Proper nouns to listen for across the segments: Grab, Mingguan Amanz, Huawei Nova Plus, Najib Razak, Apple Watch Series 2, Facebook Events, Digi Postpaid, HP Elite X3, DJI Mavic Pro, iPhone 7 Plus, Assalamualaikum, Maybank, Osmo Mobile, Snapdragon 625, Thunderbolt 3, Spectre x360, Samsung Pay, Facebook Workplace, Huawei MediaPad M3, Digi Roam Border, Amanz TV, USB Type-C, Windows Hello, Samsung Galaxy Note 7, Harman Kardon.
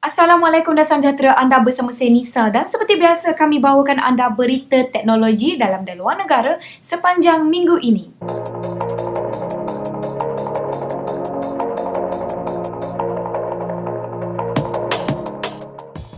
Assalamualaikum dan salam sejahtera, anda bersama saya Nisa dan seperti biasa kami bawakan anda berita teknologi dalam dan luar negara sepanjang minggu ini.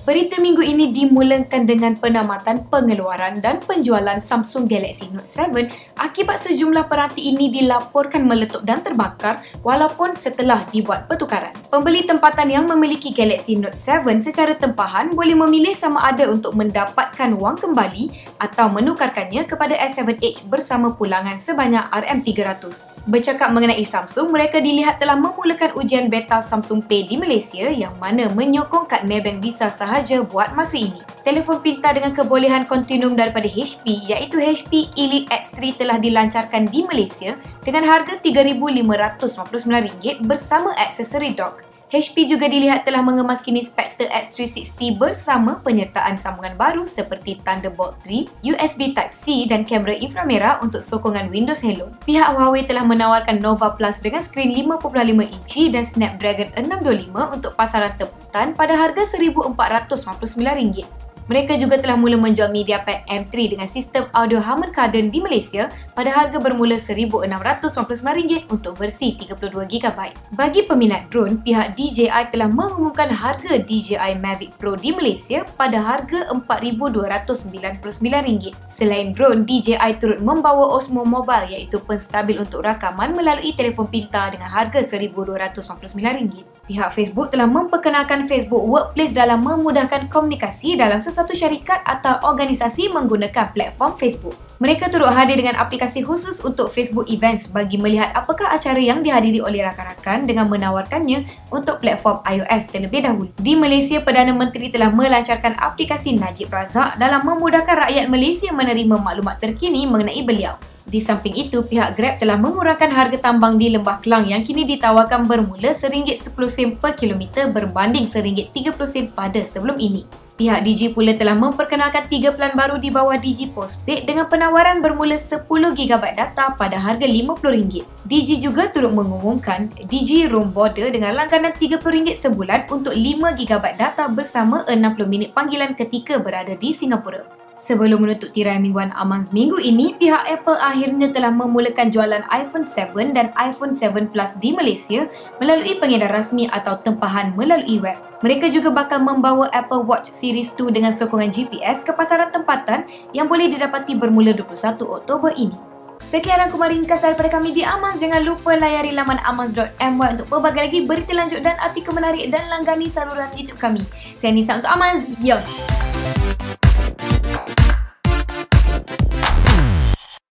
Berita minggu ini dimulakan dengan penamatan pengeluaran dan penjualan Samsung Galaxy Note 7 akibat sejumlah peranti ini dilaporkan meletup dan terbakar walaupun setelah dibuat pertukaran. Pembeli tempatan yang memiliki Galaxy Note 7 secara tempahan boleh memilih sama ada untuk mendapatkan wang kembali atau menukarkannya kepada S7H bersama pulangan sebanyak RM300. Bercakap mengenai Samsung, mereka dilihat telah memulakan ujian beta Samsung Pay di Malaysia yang mana menyokong kad Maybank Visa sahaja buat masa ini. Telefon pintar dengan kebolehan kontinum daripada HP iaitu HP Elite X3 telah dilancarkan di Malaysia dengan harga RM3,599 bersama aksesori dock. HP juga dilihat telah mengemaskini Spectre x360 bersama penyertaan sambungan baru seperti Thunderbolt 3, USB Type-C dan kamera inframerah untuk sokongan Windows Hello. Pihak Huawei telah menawarkan Nova Plus dengan skrin 5.5 inci dan Snapdragon 625 untuk pasaran tempatan pada harga RM1,499. Mereka juga telah mula menjual MediaPad M3 dengan sistem audio Harman Kardon di Malaysia pada harga bermula RM1,699 untuk versi 32GB. Bagi peminat drone, pihak DJI telah mengumumkan harga DJI Mavic Pro di Malaysia pada harga RM4,299. Selain drone, DJI turut membawa Osmo Mobile iaitu penstabil untuk rakaman melalui telefon pintar dengan harga RM1,299. Pihak Facebook telah memperkenalkan Facebook Workplace dalam memudahkan komunikasi dalam sesuatu syarikat atau organisasi menggunakan platform Facebook. Mereka turut hadir dengan aplikasi khusus untuk Facebook Events bagi melihat apakah acara yang dihadiri oleh rakan-rakan dengan menawarkannya untuk platform iOS terlebih dahulu. Di Malaysia, Perdana Menteri telah melancarkan aplikasi Najib Razak dalam memudahkan rakyat Malaysia menerima maklumat terkini mengenai beliau. Di samping itu, pihak Grab telah mengurangkan harga tambang di Lembah Klang yang kini ditawarkan bermula RM1.10 per kilometer berbanding RM1.30 pada sebelum ini. Pihak Digi pula telah memperkenalkan 3 pelan baru di bawah Digi Postpaid dengan penawaran bermula 10GB data pada harga RM50. Digi juga turut mengumumkan Digi Roam Border dengan langganan RM30 sebulan untuk 5GB data bersama 60 minit panggilan ketika berada di Singapura. Sebelum menutup tirai Mingguan Amanz minggu ini, pihak Apple akhirnya telah memulakan jualan iPhone 7 dan iPhone 7 Plus di Malaysia melalui pengedar rasmi atau tempahan melalui web. Mereka juga bakal membawa Apple Watch Series 2 dengan sokongan GPS ke pasaran tempatan yang boleh didapati bermula 21 Oktober ini. Sekian rangkuman ringkas daripada kami di Amanz. Jangan lupa layari laman amanz.my untuk pelbagai lagi berita lanjut dan artikel menarik dan langgani saluran YouTube kami. Saya Nisa untuk Amanz. Yosh!